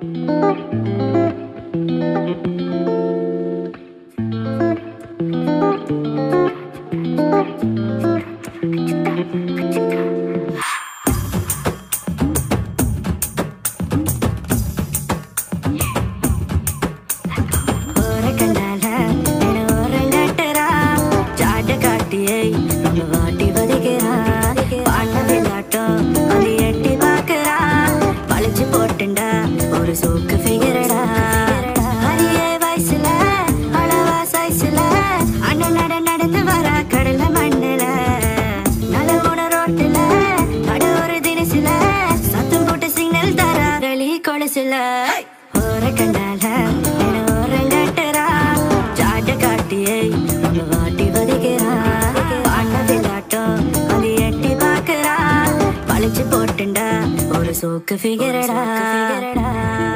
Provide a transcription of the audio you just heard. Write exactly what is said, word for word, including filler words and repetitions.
Hey! Ora Kannala, Ora Lattara, Jada Kattiyai, Unga Vaati Valikira, Paana Vilaattam, Adi Etti Paakara, Palichu Pottunda, Oru Soka Figurada.